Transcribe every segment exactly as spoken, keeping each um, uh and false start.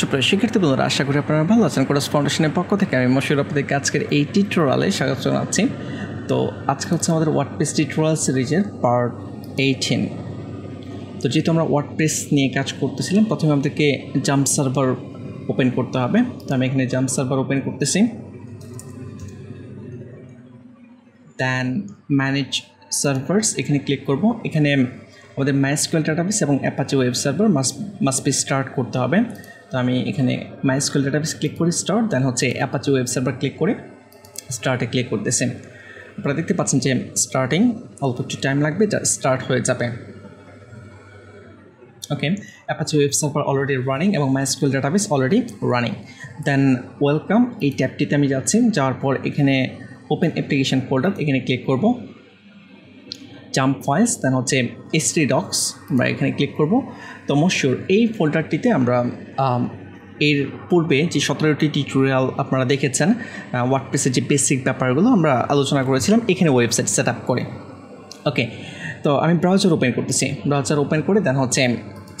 সুপ্রিয় শিক্ষার্থী বন্ধুরা, আশা করি আপনারা ভালো আছেন। কোডাস ফাউন্ডেশনের পক্ষ থেকে আমি মশিউর আপনাদেরকে আজকের এই টিউটোরিয়ালে স্বাগত জানাচ্ছি। তো আজকে হচ্ছে আমাদের ওয়ার্ডপ্রেস টিউটোরিয়াল সিরিজের পার্ট এইটিন। তো যেহেতু আমরা ওয়ার্ডপ্রেস নিয়ে কাজ করতেছিলাম, প্রথমে আমাদেরকে জাম্প সার্ভার ওপেন করতে হবে। তো আমি এখানে জাম্প সার্ভার ওপেন করতেছি, দেন ম্যানেজ সার্ভার্স এখানে ক্লিক করব। এখানে আমাদের মাইএসকিউএল ডাটাবেস এবং অ্যাপাচি ওয়েব সার্ভার মাস মাস্ট বি স্টার্ট করতে হবে। তো আমি এখানে মাইএসকিউএল ডাটাবেস ক্লিক করে স্টার্ট, দেন হচ্ছে অ্যাপাচি ওয়েব সার্ভার ক্লিক করে স্টার্টে ক্লিক করতেছি। আপনারা দেখতে পাচ্ছেন যে স্টার্টিং অল্প একটু টাইম লাগবে, যা স্টার্ট হয়ে যাবে। Okay, Apache web server already running এবং MySQL database already running. Then welcome এই ট্যাবটিতে আমি যাচ্ছি, যাওয়ার পর এখানে ওপেন অ্যাপ্লিকেশন ফোল্ডার এখানে ক্লিক করব। জাম্প ফাইলস, দেন হচ্ছে এসটি ডক্স আমরা এখানে ক্লিক করব। তো মশিউর এই ফোল্ডারটিতে আমরা এর পূর্বে যে সতেরোটি টিউটোরিয়াল আপনারা দেখেছেন ওয়ার্ডপ্রেসের যে বেসিক ব্যাপারগুলো আমরা আলোচনা করেছিলাম এখানে ওয়েবসাইট সেট আপ করে। ওকে, তো আমি ব্রাউজার ওপেন করতেছি। ব্রাউজার ওপেন করে দেন হচ্ছে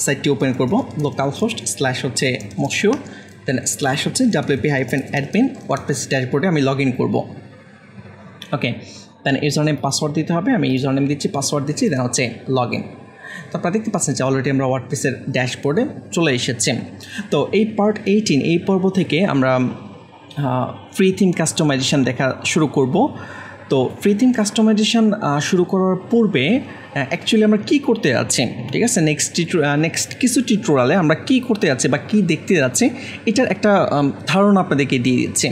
সাইটটি ওপেন করব। লোকাল হোস্ট স্ল্যাশ হচ্ছে মশিউর, দেন স্ল্যাশ হচ্ছে ডাব্লিউপি হাইফেন অ্যাডমিন। ওয়ার্ডপ্রেস ড্যাশবোর্ডে আমি লগ ইন করবো। Okay, then user name password দিতে হবে। আমি ইউজার নেম দিচ্ছি, পাসওয়ার্ড দিচ্ছি, দেন হচ্ছে লগ ইন। তো আপনারা দেখতে পাচ্ছেন যে অলরেডি আমরা ওয়ার্ডপ্রেসের ড্যাশবোর্ডে চলে এসেছি। তো এই পার্ট এইটিন এই পর্ব থেকে আমরা ফ্রি থিম কাস্টমাইজেশান দেখা শুরু করব। তো ফ্রি থিম কাস্টমাইজেশান শুরু করার পূর্বে অ্যাকচুয়ালি আমরা কী করতে যাচ্ছি, ঠিক আছে, নেক্সট টিউটো নেক্সট কিছু টিউটোরিয়ালে আমরা কী করতে যাচ্ছি বা কী দেখতে যাচ্ছি এটার একটা ধারণা আপনাদেরকে দিয়ে দিচ্ছি।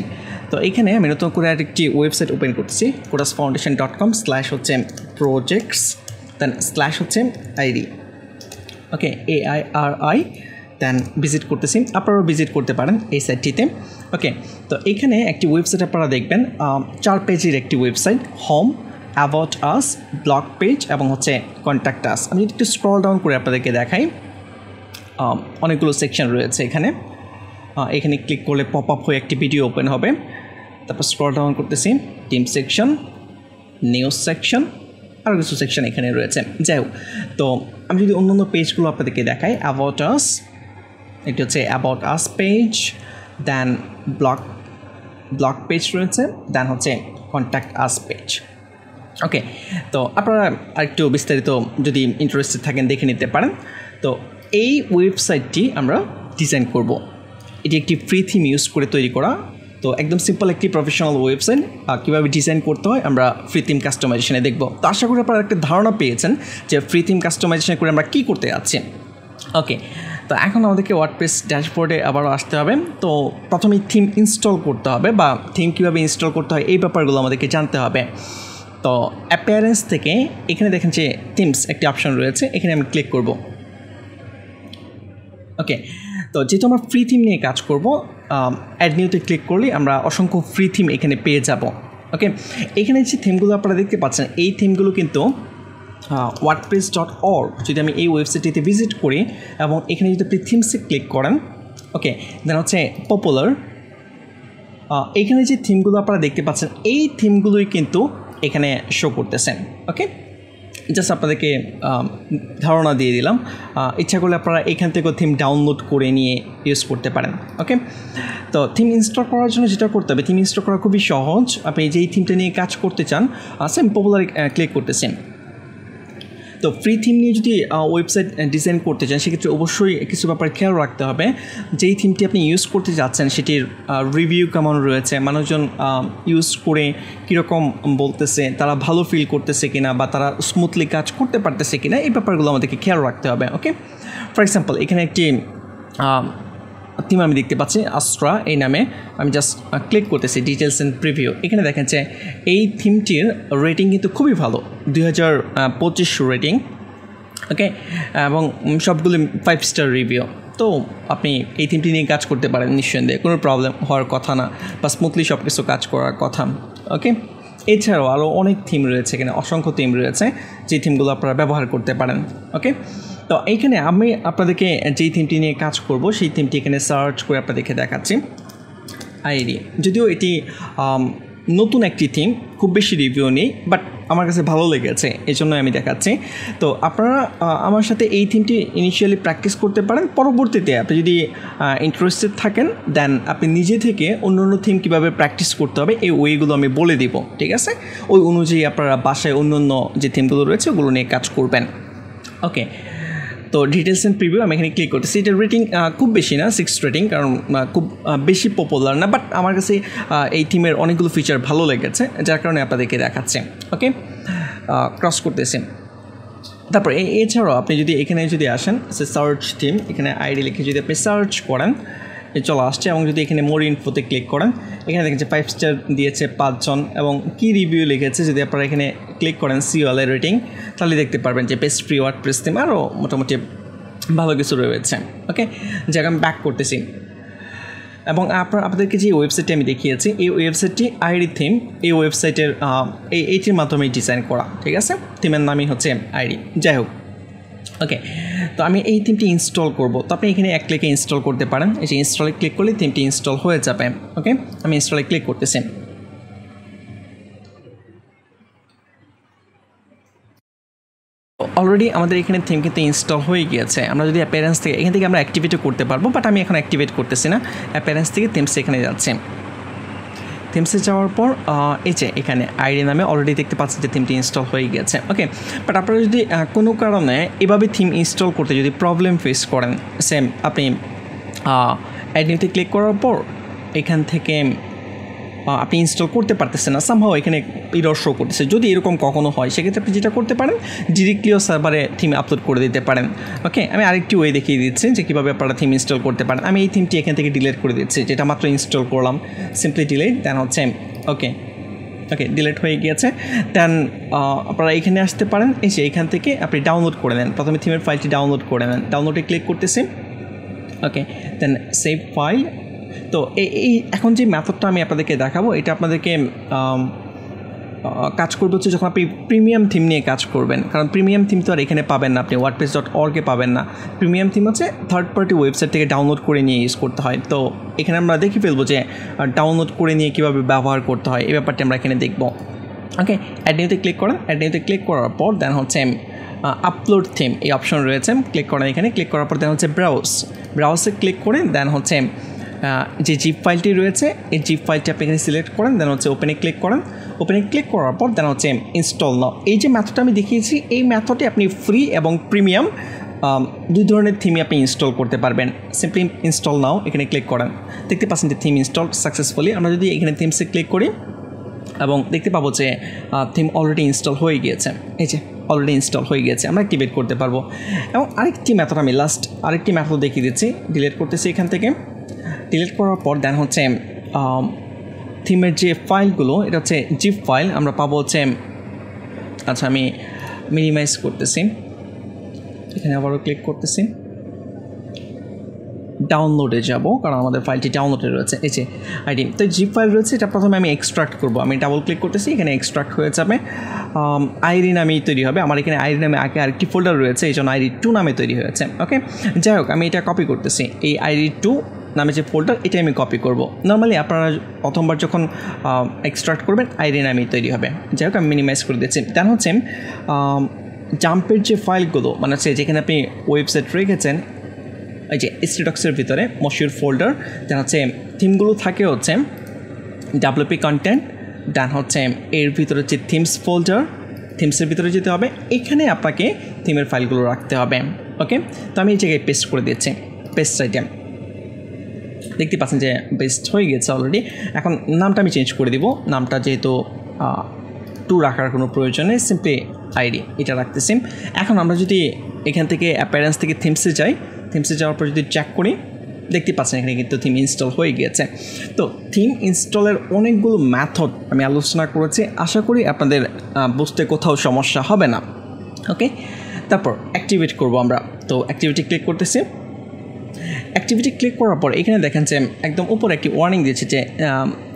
তো এইখানে আমি নতুন করে আরেকটি ওয়েবসাইট ওপেন করতেছি, Codas foundation dot com slash হচ্ছে প্রজেক্টস, দেন স্ল্যাশ হচ্ছে ID. Okay, A I R I, then visit করতেছি। আপনারাও ভিজিট করতে পারেন এই সাইটটিতে। ওকে, তো এইখানে একটি ওয়েবসাইট আপনারা দেখবেন, চার পেজের একটি website, home, about us, blog page এবং হচ্ছে কন্ট্যাক্ট আস। আমি যদি একটু স্ক্রল ডাউন করে আপনাদেরকে দেখাই, অনেকগুলো সেকশন রয়েছে এখানে। এখানে ক্লিক করলে পপ আপ হয়ে একটি ভিডিও ওপেন হবে। তারপর স্ক্রল ডাউন করতেছি, টিম সেকশন, নিউজ সেকশন, আরও কিছু সেকশন এখানে রয়েছে। যাই হোক, তো আমি যদি অন্য অন্য পেজগুলো আপনাদেরকে দেখাই, অ্যাবাউট আস, এটি হচ্ছে about us page, then blog blog page রয়েছে, দেন হচ্ছে কন্ট্যাক্ট আস পেজ। ওকে, তো আপনারা আরেকটু বিস্তারিত যদি ইন্টারেস্টেড থাকেন দেখে নিতে পারেন। তো এই ওয়েবসাইটটি আমরা ডিজাইন করব। এটি একটি ফ্রি থিম ইউজ করে তৈরি করা। তো একদম সিম্পল একটি প্রফেশনাল ওয়েবসাইট কীভাবে ডিজাইন করতে হয় আমরা ফ্রি থিম কাস্টমাইজেশনে দেখব। তো আশা করি আপনারা একটা ধারণা পেয়েছেন যে ফ্রি থিম কাস্টমাইজেশন করে আমরা কী করতে যাচ্ছি। ওকে, তো এখন আমাদেরকে ওয়ার্ডপ্রেস ড্যাশবোর্ডে আবারও আসতে হবে। তো প্রথমেই থিম ইনস্টল করতে হবে বা থিম কীভাবে ইনস্টল করতে হয় এই ব্যাপারগুলো আমাদেরকে জানতে হবে। তো অ্যাপিয়ারেন্স থেকে এখানে দেখেন যে থিমস একটি অপশন রয়েছে, এখানে আমি ক্লিক করব। ওকে, তো যেহেতু আমরা ফ্রি থিম নিয়ে কাজ করব, অ্যাড নিউতে ক্লিক করলে আমরা অসংখ্য ফ্রি থিম এখানে পেয়ে যাব। ওকে, এখানে যে থিমগুলো আপনারা দেখতে পাচ্ছেন এই থিমগুলো কিন্তু ওয়ার্ডপ্রেস ডট অর্গ, যদি আমি এই ওয়েবসাইটটিতে ভিজিট করি এবং এখানে যদি আপনি থিমসে ক্লিক করেন, ওকে, দেন হচ্ছে পপুলার, এখানে যে থিমগুলো আপনারা দেখতে পাচ্ছেন এই থিমগুলোই কিন্তু এখানে শো করতেছেন। ওকে, জাস্ট আপনাদেরকে ধারণা দিয়ে দিলাম, ইচ্ছা করলে আপনারা এখান থেকেও থিম ডাউনলোড করে নিয়ে ইউজ করতে পারেন। ওকে, তো থিম ইনস্টল করার জন্য যেটা করতে হবে, থিম ইনস্টল করা খুবই সহজ। আপনি যেই থিমটা নিয়ে কাজ করতে চান সেম পপুলারে ক্লিক করতেছেন। তো ফ্রি থিম নিয়ে যদি ওয়েবসাইট ডিজাইন করতে চান সেক্ষেত্রে অবশ্যই কিছু ব্যাপার খেয়াল রাখতে হবে। যেই থিমটি আপনি ইউজ করতে যাচ্ছেন সেটির রিভিউ কেমন রয়েছে, মানুষজন ইউজ করে কীরকম বলতেছে, তারা ভালো ফিল করতেছে কিনা বা তারা স্মুথলি কাজ করতে পারতেছে কিনা, এই ব্যাপারগুলো আমাদেরকে খেয়াল রাখতে হবে। ওকে, ফর এক্সাম্পল এখানে একটি থিম আমি দেখতে পাচ্ছি, আস্ট্রা এই নামে, আমি জাস্ট ক্লিক করতেছি, ডিটেলস অ্যান্ড প্রিভিউ। এখানে দেখেন যে এই থিমটির রেটিং কিন্তু খুবই ভালো, দুই হাজার পঁচিশ রেটিং। ওকে, এবং সবগুলো ফাইভ স্টার রিভিউ। তো আপনি এই থিমটি নিয়ে কাজ করতে পারেন নিঃসন্দেহে, কোনো প্রবলেম হওয়ার কথা না বা স্মুথলি সব কিছু কাজ করার কথা। ওকে, এছাড়াও আরও অনেক থিম রয়েছে এখানে, অসংখ্য থিম রয়েছে যে থিমগুলো আপনারা ব্যবহার করতে পারেন। ওকে, তো এইখানে আমি আপনাদেরকে যেই থিমটি নিয়ে কাজ করব সেই থিমটি এখানে সার্চ করে আপনাদেরকে দেখাচ্ছি, আইডি। যদিও এটি নতুন একটি থিম খুব বেশি রিভিউ নেই বাট আমার কাছে ভালো লেগেছে এজন্যই আমি দেখাচ্ছি। তো আপনারা আমার সাথে এই থিমটি ইনিশিয়ালি প্র্যাকটিস করতে পারেন, পরবর্তীতে আপনি যদি ইন্টারেস্টেড থাকেন দেন আপনি নিজে থেকে অন্য অন্য থিম কীভাবে প্র্যাকটিস করতে হবে এই ওয়েগুলো আমি বলে দিব, ঠিক আছে? ওই অনুযায়ী আপনারা বাসায় অন্য অন্য যে থিমগুলো রয়েছে ওগুলো নিয়ে কাজ করবেন। ওকে, তো ডিটেলস অ্যান্ড প্রিভিউ আমি এখানে ক্লিক করতেছি। এটার রেটিং খুব বেশি না, সিক্স রেটিং, কারণ খুব বেশি পপুলার না, বাট আমার কাছে এই থিমের অনেকগুলো ফিচার ভালো লেগেছে যার কারণে আপনাদেরকে দেখাচ্ছে। ওকে, ক্রস করতেছি। তারপরে এছাড়াও আপনি যদি এখানে যদি আসেন সে সার্চ থিম, এখানে আইডি লিখে যদি আপনি সার্চ করেন চলে আসছে, এবং যদি এখানে মোর ইনফোতে ক্লিক করেন এখানে দেখেন যে ফাইভ স্টার দিয়েছে পাঁচজন এবং কী রিভিউ লিখেছে যদি আপনারা এখানে ক্লিক করেন সিওএলের রেটিং তাহলে দেখতে পারবেন যে বেস্ট ফ্রি ওয়ার্ডপ্রেস থিম আরও মোটামুটি ভালো কিছু রয়েছে। ওকে, যাকে আমি ব্যাক করতেছি এবং আপনার আপনাদেরকে যে ওয়েবসাইটটি আমি দেখিয়েছি এই ওয়েবসাইটটি আইডি থিম, এই ওয়েবসাইটের এই এইটির মাধ্যমে ডিজাইন করা, ঠিক আছে? থিমের নামই হচ্ছে আইডি। যাই হোক, ওকে, তো আমি এই থিমটি ইনস্টল করব, তো আপনি এখানে এক ক্লিকে ইনস্টল করতে পারেন। এই যে ইনস্টলে ক্লিক করলে থিমটি ইনস্টল হয়ে যাবে। ওকে, আমি ইনস্টলে ক্লিক করতেছি। অলরেডি আমাদের এখানে থিম কিন্তু ইনস্টল হয়ে গিয়েছে। আমরা যদি অ্যাপিয়ারেন্স থেকে এখান থেকে আমরা অ্যাক্টিভেটও করতে পারবো, বাট আমি এখন অ্যাক্টিভেট করতেছি না। অ্যাপিয়ারেন্স থেকে থিমসে এখানে যাচ্ছি। থিমসে যাওয়ার পর এই যে এখানে আইডি নামে অলরেডি দেখতে পাচ্ছি যে থিমটি ইনস্টল হয়ে গেছে। ওকে, বাট আপনারা যদি কোনো কারণে এভাবে থিম ইনস্টল করতে যদি প্রবলেম ফেস করেন, সেম আপনি আইডিতে ক্লিক করার পর এখান থেকে আপনি ইনস্টল করতে পারতেছেন না, সামহাও এখানে এরর শো করতেছে। যদি এরকম কখনো হয় সেক্ষেত্রে আপনি যেটা করতে পারেন ডিরেক্টলিও সার্ভারে থিম আপলোড করে দিতে পারেন। ওকে, আমি আরেকটি ওয়ে দেখিয়ে দিচ্ছি যে কীভাবে আপনারা থিম ইনস্টল করতে পারেন। আমি এই থিমটি এখান থেকে ডিলিট করে দিচ্ছি, যেটা মাত্র ইনস্টল করলাম। সিম্পলি ডিলিট, দেন হচ্ছে ওকে ওকে ডিলিট হয়ে গিয়েছে। দেন আপনারা এখানে আসতে পারেন, এসে এখান থেকে আপনি ডাউনলোড করে নেন। প্রথমে থিমের ফাইলটি ডাউনলোড করে নেন, ডাউনলোডে ক্লিক করতেছি। Okay, then save file. তো এই এখন যে মেথডটা আমি আপনাদেরকে দেখাবো এটা আপনাদেরকে কাজ করবে হচ্ছে যখন আপনি প্রিমিয়াম থিম নিয়ে কাজ করবেন, কারণ প্রিমিয়াম থিম তো আর এখানে পাবেন না, আপনি ওয়ার্ডপ্রেস ডট অর্গে পাবেন না। প্রিমিয়াম থিম হচ্ছে থার্ড পার্টি ওয়েবসাইট থেকে ডাউনলোড করে নিয়ে ইউজ করতে হয়। তো এখানে আমরা দেখে ফেলবো যে ডাউনলোড করে নিয়ে কীভাবে ব্যবহার করতে হয়, এই ব্যাপারটা আমরা এখানে দেখব। ওকে, অ্যাড নিউতে ক্লিক করেন, অ্যাড নিউতে ক্লিক করার পর দেন হচ্ছে আপলোড থিম এই অপশন রয়েছে, ক্লিক করেন এখানে। ক্লিক করার পর দেন হচ্ছে ব্রাউজ, ব্রাউজে ক্লিক করে দেন হচ্ছে যে জিপ ফাইলটি রয়েছে এই জিপ ফাইলটি আপনি এখানে সিলেক্ট করেন, দেন হচ্ছে ওপেনে ক্লিক করেন। ওপেনে ক্লিক করার পর দেন হচ্ছে ইনস্টল নাও। এই যে মেথডটা আমি দেখিয়েছি এই মেথডে আপনি ফ্রি এবং প্রিমিয়াম দুই ধরনের থিমই আপনি ইনস্টল করতে পারবেন। সিম্পলি ইনস্টল নাও এখানে ক্লিক করেন, দেখতে পাচ্ছেন যে থিম ইনস্টল সাকসেসফুলি। আমরা যদি এখানে থিমসে ক্লিক করি এবং দেখতে পাবো যে থিম অলরেডি ইনস্টল হয়ে গিয়েছে। এই যে অলরেডি ইনস্টল হয়ে গিয়েছে, আমরা অ্যাক্টিভেট করতে পারবো। এবং আরেকটি মেথড আমি লাস্ট আরেকটি মেথড দেখিয়ে দিচ্ছি, ডিলিট করতেছি এখান থেকে। ডিলিট করার পর দেন হচ্ছে থিমের যে ফাইলগুলো এটা হচ্ছে জিপ ফাইল, আমরা পাবো হচ্ছে, আচ্ছা আমি মিনিমাইজ করতেছি এখানে, আবারও ক্লিক করতেছি, ডাউনলোডে যাব কারণ আমাদের ফাইলটি ডাউনলোডে রয়েছে। এই যে আইডি তো জিপ ফাইল রয়েছে, এটা প্রথমে আমি এক্সট্রাক্ট করব। আমি ডাবল ক্লিক করতেছি, এখানে এক্সট্রাক্ট হয়ে যাবে। আইডি নামেই তৈরি হবে, আমার এখানে আইডি নামে আগে আরেকটি ফোল্ডার রয়েছে এই জন্য আইডি টু নামে তৈরি হয়েছে। ওকে, যাই হোক, আমি এটা কপি করতেছি, এই আইডি টু নামে যে ফোল্ডার এটা আমি কপি করব। নর্মালি আপনারা প্রথমবার যখন এক্সট্রাক্ট করবেন আইডি নামেই তৈরি হবে। যাই হোক, আমি মিনিমাইজ করে দিচ্ছি। দেন হচ্ছে জাম্পের যে ফাইলগুলো মানে হচ্ছে যেখানে আপনি ওয়েবসাইট রেখেছেন, এই যে স্টেটক্সের ভিতরে মশিউর ফোল্ডার, দেন হচ্ছে থিমগুলো থাকে হচ্ছে ডাব্লুপি কন্টেন্ট, দেন হচ্ছে এর ভিতরে হচ্ছে থিমস ফোল্ডার। থিমসের ভিতরে যেতে হবে, এখানে আপনাকে থিমের ফাইলগুলো রাখতে হবে। ওকে, তো আমি এই জায়গায় পেস্ট করে দিচ্ছি, পেস্ট আইটেম দেখতে পাচ্ছেন যে বেস্ট হয়ে গেছে অলরেডি। এখন নামটা আমি চেঞ্জ করে দিব, নামটা যেহেতু টু রাখার কোনো প্রয়োজন নেই, সিম্পলি আইডি এটা রাখতেছি। এখন আমরা যদি এখান থেকে অ্যাপিয়ারেন্স থেকে থিমসে যাই, থিমসে যাওয়ার পর যদি চেক করি দেখতে পাচ্ছেন এখানে কিন্তু থিম ইনস্টল হয়ে গিয়েছে। তো থিম ইনস্টলের অনেকগুলো ম্যাথড আমি আলোচনা করেছি, আশা করি আপনাদের বুঝতে কোথাও সমস্যা হবে না। ওকে, তারপর অ্যাক্টিভেট করব আমরা, তো অ্যাক্টিভিটি ক্লিক করতেছি। অ্যাক্টিভিটি ক্লিক করার পর এখানে দেখেন যে একদম উপরে একটি ওয়ার্নিং দিচ্ছে, যে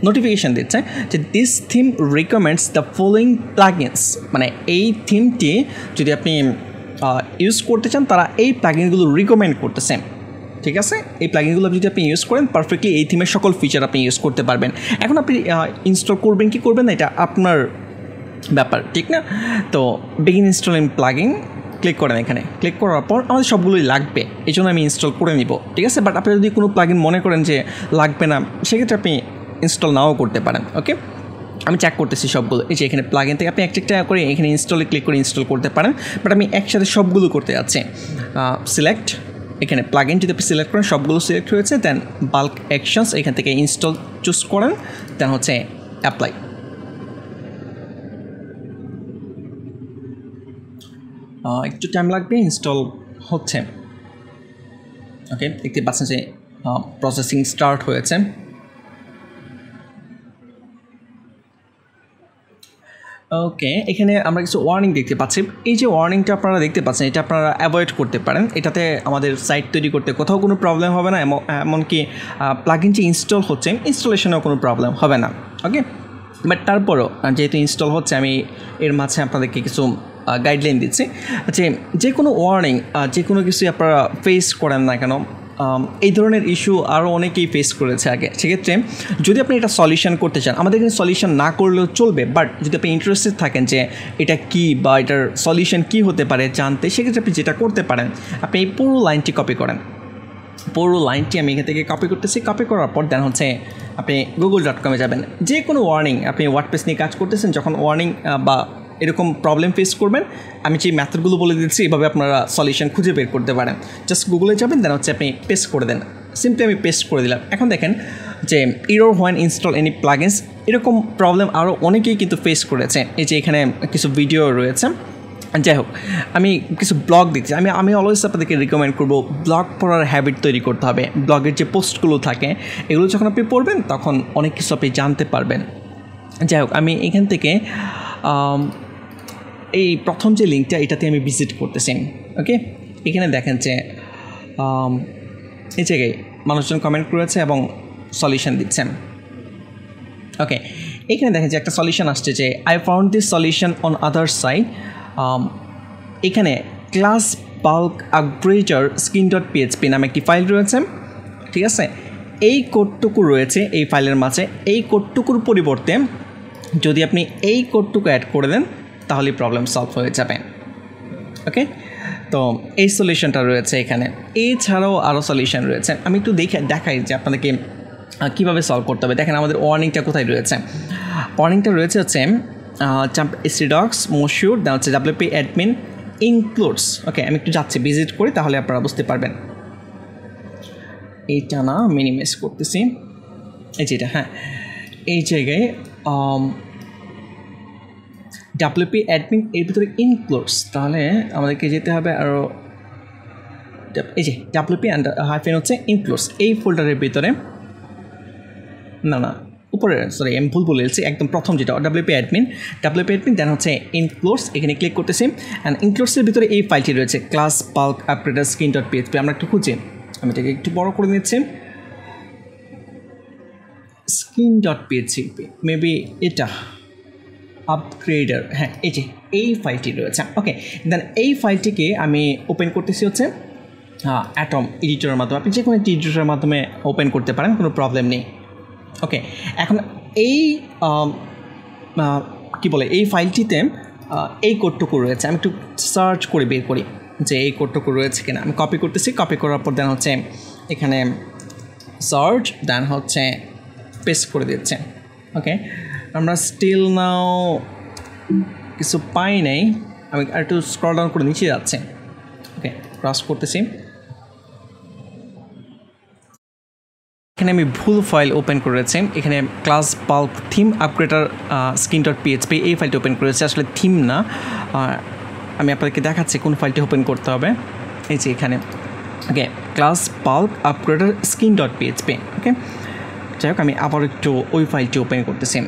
নোটিফিকেশান দিচ্ছে যে this theme recommends the following plugins, মানে এই থিমটি যদি আপনি ইউজ করতে চান তারা এই প্লাগিনগুলো রিকমেন্ড করতেছে। ঠিক আছে এই প্লাগইনগুলো যদি আপনি ইউজ করেন পারফেক্টলি এই থিমের সকল ফিচার আপনি ইউজ করতে পারবেন এখন আপনি ইনস্টল করবেন কি করবেন না এটা আপনার ব্যাপার ঠিক না তো বিগিন ইনস্টলিং প্লাগইন ক্লিক করেন এখানে ক্লিক করার পর আমাদের সবগুলোই লাগবে এইজন্য আমি ইনস্টল করে নিব ঠিক আছে বাট আপনি যদি কোনো প্লাগইন মনে করেন যে লাগবে না সেক্ষেত্রে আপনি ইনস্টল নাও করতে পারেন ওকে আমি চেক করতেছি সবগুলো এই যে এখানে প্লাগইন থেকে আপনি একটা একটা করে এখানে ইনস্টলে ক্লিক করে ইনস্টল করতে পারেন বাট আমি একসাথে সবগুলো করতে যাচ্ছি সিলেক্ট এখানে প্লাগইনটিতে আপনি সিলেক্ট করেন সবগুলো সিলেক্ট হয়েছে দেন বাল্ক অ্যাকশনস এখান থেকে ইনস্টল চুজ করেন দেন হচ্ছে অ্যাপ্লাই একটু টাইম লাগবে ইনস্টল হচ্ছে ওকে দেখতে পাচ্ছেন যে প্রসেসিং স্টার্ট হয়েছে ওকে এখানে আমরা কিছু ওয়ার্নিং দেখতে পাচ্ছি এই যে ওয়ার্নিংটা আপনারা দেখতে পাচ্ছেন এটা আপনারা অ্যাভয়েড করতে পারেন এটাতে আমাদের সাইট তৈরি করতে কোথাও কোনো প্রবলেম হবে না এমনকি প্লাগইন যে ইনস্টল হচ্ছে ইনস্টলেশনেও কোনো প্রবলেম হবে না ওকে বাট তারপরও যেহেতু ইনস্টল হচ্ছে আমি এর মাঝে আপনাদেরকে কিছু গাইডলাইন দিচ্ছি যে যে কোনো ওয়ার্নিং যে কোনো কিছুই আপনারা ফেস করেন না কেন এই ধরনের ইস্যু আরও অনেকেই ফেস করেছে আগে সেক্ষেত্রে যদি আপনি এটা সলিউশন করতে চান আমাদের এখানে সলিউশন না করলেও চলবে বাট যদি আপনি ইন্টারেস্টেড থাকেন যে এটা কি বা এটার সলিউশন কী হতে পারে জানতে সেক্ষেত্রে আপনি যেটা করতে পারেন আপনি এই পুরো লাইনটি কপি করেন পুরো লাইনটি আমি এখান থেকে কপি করতেছি কপি করার পর দেন হচ্ছে আপনি গুগল ডট কমে যাবেন যে কোনো ওয়ার্নিং আপনি ওয়ার্ডপ্রেস নিয়ে কাজ করতেছেন যখন ওয়ার্নিং বা এরকম প্রবলেম ফেস করবেন আমি যে ম্যাথডগুলো বলে দিচ্ছি এভাবে আপনারা সলিউশন খুঁজে বের করতে পারেন জাস্ট গুগলে যাবেন দেন হচ্ছে আপনি পেস্ট করে দেন সিম্পলি আমি পেস্ট করে দিলাম এখন দেখেন যে error when install any plugins এরকম প্রবলেম আরও অনেকেই কিন্তু ফেস করেছে এই যে এখানে কিছু ভিডিও রয়েছে যাই হোক আমি কিছু ব্লগ দিচ্ছি আমি আমি অলওয়েজ আপনাদেরকে রিকমেন্ড করবো ব্লগ পড়ার হ্যাবিট তৈরি করতে হবে ব্লগের যে পোস্টগুলো থাকে এগুলো যখন আপনি পড়বেন তখন অনেক কিছু আপনি জানতে পারবেন যাই হোক আমি এখান থেকে এই প্রথম যে লিঙ্কটা এটাতে আমি ভিজিট করতেছি ওকে এখানে দেখেন যে এই জায়গায় মানুষজন কমেন্ট করেছে এবং সলিউশন দিচ্ছেন ওকে এখানে দেখেন যে একটা সলিউশন আসছে যে I found this solution on other side এখানে class bulk upgrader skin dot PHP নামে একটি ফাইল রয়েছে ঠিক আছে এই কোডটুকু রয়েছে এই ফাইলের মাঝে এই কোডটুকুর পরিবর্তে যদি আপনি এই কোডটুকু অ্যাড করে দেন তাহলে প্রবলেম সলভ হয়ে যাবে ওকে তো এই সলিউশনটা রয়েছে এখানে এছাড়াও আরও সলিউশন রয়েছে আমি একটু দেখে দেখাই যে আপনাদেরকে কীভাবে সলভ করতে হবে দেখেন আমাদের ওয়ার্নিংটা কোথায় রয়েছে ওয়ার্নিংটা রয়েছে হচ্ছে জাম্প এসিডক্স মশিউর দেওয়া হচ্ছে ডাব্লিউপি অ্যাডমিন ইনক্লুডস ওকে আমি একটু যাচ্ছি ভিজিট করি তাহলে আপনারা বুঝতে পারবেন এইটা না মিনিমাইজ করতেছি এই যেটা হ্যাঁ এই জায়গায় ডাব্লিউপি অ্যাডমিন এর ভিতরে ইনক্লুডস তাহলে আমাদেরকে যেতে হবে আরও এই যে ডাব্লিউপি আন্ডার হাইফেন হচ্ছে ইনক্লুডস এই ফোল্ডারের ভিতরে না না উপরে সরি আমি ভুল বলে এলছি একদম প্রথম যেটা WP admin WP admin then হচ্ছে ইনক্লুডস এখানে ক্লিক করতেছি অ্যান্ড ইনক্লুডসের ভিতরে এই ফাইলটি রয়েছে class bulk upgrader skin dot PHP আমরা একটু খুঁজি আমি এটাকে একটু বড় করে নিচ্ছি স্কিন ডট পিএইচপি মেবি এটা আপগ্রেডার হ্যাঁ এই যে এই ফাইলটি রয়েছে ওকে দেন এই ফাইলটিকে আমি ওপেন করতেছি হচ্ছে অ্যাটম এডিটরের মাধ্যমে আপনি যে কোনো একটি এডিটরের মাধ্যমে ওপেন করতে পারেন কোনো প্রবলেম নেই ওকে এখন এই কি বলে এই ফাইলটিতে এই কোডটুকু রয়েছে আমি একটু সার্চ করে বের করি যে এই কোডটুকু রয়েছে কিনা আমি কপি করতেছি কপি করার পর দেন হচ্ছে এখানে সার্চ দেন হচ্ছে পেস্ট করে দিচ্ছে ওকে আমরা স্টিল নাও কিছু পাই নাই আমি আর একটু স্ক্রল ডাউন করে নিচে যাচ্ছে ওকে ক্রস করতেছি এখানে আমি ভুল ফাইল ওপেন করেছি এখানে class bulk theme upgrader skin dot PHP এই ফাইলটি ওপেন করেছে আসলে থিম না আমি আপনাদেরকে দেখাচ্ছি কোন ফাইলটি ওপেন করতে হবে এই যে এখানে okay class bulk upgrader skin dot PHP okay যাই হোক আমি আবার একটু ওই ফাইলটি ওপেন করতেছি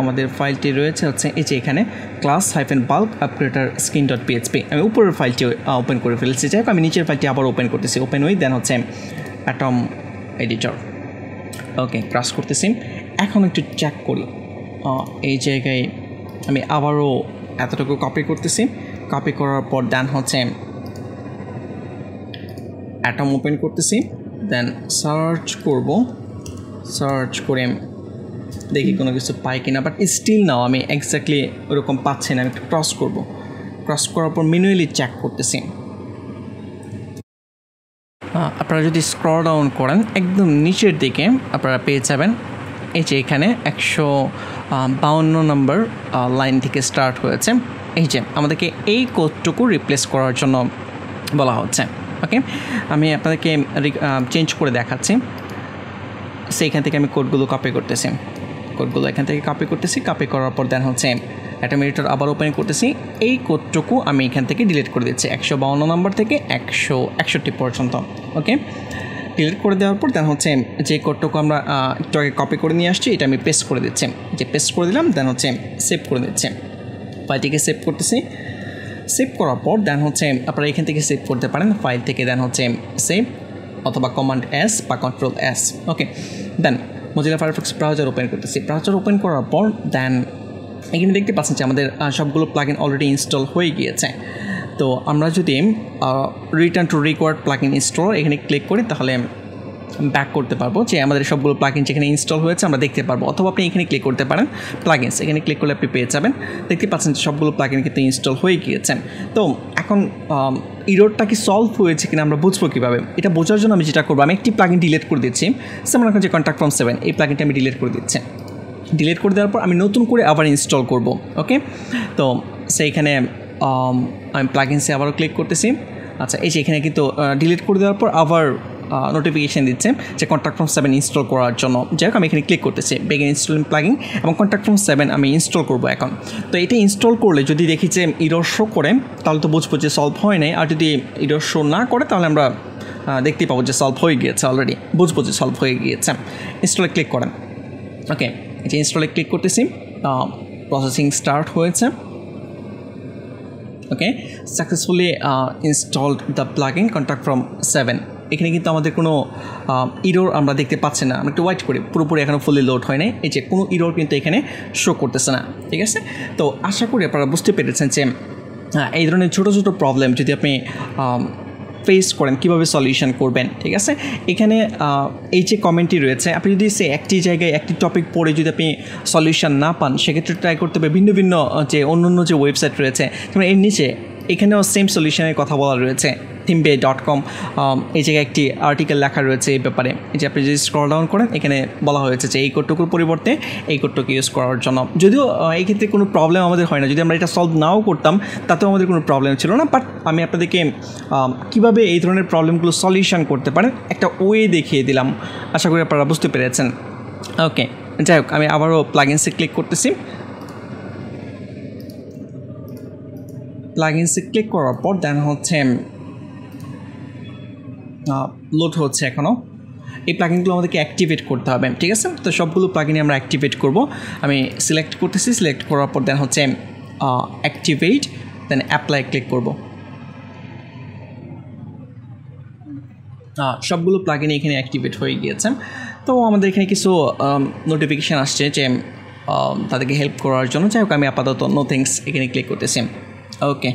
আমাদের ফাইলটি রয়েছে হচ্ছে এই যে এখানে class hyphen bulk upgrader skin dot PHP আমি উপরের ফাইলটি ওপেন করে ফেলেছি যাই হোক আমি নিচের ফাইলটি আবার ওপেন করতেছি ওপেন হই দেন হচ্ছে অ্যাটম এডিটর ওকে ক্রাশ করতেছি এখন একটু চেক করি এই জায়গায় আমি আবারও এতটুকু কপি করতেছি কপি করার পর দেন হচ্ছে অ্যাটম ওপেন করতেছি দেন সার্চ করব সার্চ করে দেখি কোনো কিছু পাই কিনা বাট স্টিল নাও আমি এক্স্যাক্টলি এরকম পাচ্ছি না আমি ক্রস করব ক্রস করার পর ম্যানুয়ালি চেক করতেছি আপনারা যদি স্ক্রল ডাউন করেন একদম নিচের দিকে আপনারা পেয়ে যাবেন এই যে এখানে one fifty-two নম্বর লাইন থেকে স্টার্ট হয়েছে এই যে আমাদেরকে এই কোডটুকু রিপ্লেস করার জন্য বলা হচ্ছে ওকে আমি আপনাদেরকে চেঞ্জ করে দেখাচ্ছি সেইখান থেকে আমি কোডগুলো কপি করতেছি কোডগুলো এখান থেকে কপি করতেছি কপি করার পর দেন হচ্ছে অটোমেটর আবার ওপেন করতেছি এই কোডটুকু আমি এখান থেকে ডিলিট করে দিচ্ছি one fifty-two নম্বর থেকে one sixty-one পর্যন্ত ওকে ডিলিট করে দেওয়ার পর দেন হচ্ছে যে কোডটুকু আমরা একটু আগে কপি করে নিয়ে আসছি এটা আমি পেস্ট করে দিচ্ছি যে পেস্ট করে দিলাম দেন হচ্ছে সেভ করে দিচ্ছি ফাইলটিকে সেভ করতেছি সেভ করার পর দেন হচ্ছে আপনারা এখান থেকে সেভ করতে পারেন ফাইল থেকে দেন হচ্ছে সেভ অথবা কমান্ড এস বা control S okay then Mozilla Firefox browser open করতেছি ব্রাউজার ওপেন করার পর দেন এখানে দেখতে পাচ্ছেন যে আমাদের সবগুলো প্লাগইন অলরেডি ইনস্টল হয়ে গিয়েছে তো আমরা যদি return to required plugin install এখানে ক্লিক করি তাহলে ব্যাক করতে পারবো যে আমাদের সবগুলো প্লাগইন যেখানে ইনস্টল হয়েছে আমরা দেখতে পারবো অথবা আপনি এখানে ক্লিক করতে পারেন প্লাগইনস এখানে ক্লিক করলে আপনি পেয়ে যাবেন দেখতে পাচ্ছেন সবগুলো প্লাগইন কিন্তু ইনস্টল হয়ে গিয়েছেন তো এখন ইররটা কি সলভ হয়েছে কিনা আমরা বুঝবো কীভাবে এটা বোঝার জন্য আমি যেটা করবো আমি একটি প্লাগইন ডিলিট করে দিচ্ছি যেমন এখন যে কন্ট্যাক্ট ফর্ম সেভেন এই প্লাগইনটা আমি ডিলিট করে দিচ্ছি ডিলিট করে দেওয়ার পর আমি নতুন করে আবার ইনস্টল করব ওকে তো সেইখানে আমি প্লাগইনসে আবারও ক্লিক করতেছি আচ্ছা এই যে এখানে কিন্তু ডিলিট করে দেওয়ার পর আবার নোটিফিকেশান দিচ্ছে যে কন্ট্যাক্ট ফর্ম সেভেন ইনস্টল করার জন্য যাই হোক আমি এখানে ক্লিক করতেছি বেগিন ইনস্টলিং প্লাগইন এবং কন্ট্যাক্ট ফর্ম সেভেন আমি ইনস্টল করব এখন তো এটা ইনস্টল করলে যদি দেখি যে ইরর শো করে তাহলে তো বুঝবো যে সলভ হয় নাই আর যদি ইরর শো না করে তাহলে আমরা দেখতে পাবো যে সলভ হয়ে গিয়েছে অলরেডি বুঝবো যে সলভ হয়ে গিয়েছে ইনস্টলে ক্লিক করেন ওকে যে ইনস্টলে ক্লিক করতেছি প্রসেসিং স্টার্ট হয়েছে okay successfully installed the plugin contact form seven এখানে কিন্তু আমাদের কোনো ইরর আমরা দেখতে পাচ্ছি না আমরা একটু ওয়াইট করি পুরোপুরি এখনও ফুলি লোড হয় নাই এই যে কোনো ইরর কিন্তু এখানে শো করতেছে না ঠিক আছে তো আশা করি আপনারা বুঝতে পেরেছেন যে এই ধরনের ছোটো ছোটো প্রবলেম যদি আপনি ফেস করেন কীভাবে সলিউশন করবেন ঠিক আছে এখানে এই যে কমেন্টটি রয়েছে আপনি যদি সে একটি জায়গায় একটি টপিক পড়ে যদি আপনি সলিউশন না পান সেক্ষেত্রে ট্রাই করতে হবে ভিন্ন ভিন্ন যে অন্য অন্য যে ওয়েবসাইট রয়েছে যেমন এর নিচে এখানেও সেম সলিউশনের কথা বলা রয়েছে থিমবে ডট কম এই জায়গায় একটি আর্টিকেল লেখা রয়েছে এই ব্যাপারে যে আপনি যদি স্ক্রল ডাউন করেন এখানে বলা হয়েছে যে এই কোডটুকুর পরিবর্তে এই কোডটুকু ইউজ করার জন্য যদিও এই ক্ষেত্রে কোনো প্রবলেম আমাদের হয় না যদি আমরা এটা সলভ নাও করতাম তাতেও আমাদের কোনো প্রবলেম ছিল না বাট আমি আপনাদেরকে কীভাবে এই ধরনের প্রবলেমগুলো সলিউশন করতে পারেন একটা ওয়ে দেখিয়ে দিলাম আশা করি আপনারা বুঝতে পেরেছেন ওকে যাই হোক আমি আবারও প্লাগইনসে ক্লিক করতেছি প্লাগইনসে ক্লিক করার পর দেন হচ্ছে লোড হচ্ছে এখনও এই প্লাগইনগুলো আমাদেরকে অ্যাক্টিভেট করতে হবে ঠিক আছে তো সবগুলো প্লাগইন আমরা অ্যাক্টিভেট করব আমি সিলেক্ট করতেছি সিলেক্ট করার পর দেন হচ্ছে অ্যাক্টিভেট দেন অ্যাপ্লাই ক্লিক করব সবগুলো প্লাগইন এখানে অ্যাক্টিভেট হয়ে গিয়েছে তো আমাদের এখানে কিছু নোটিফিকেশান আসছে যে তাদেরকে হেল্প করার জন্য যাই হোক আমি আপাতত নো থ্যাঙ্কস এখানে ক্লিক করতেছি ওকে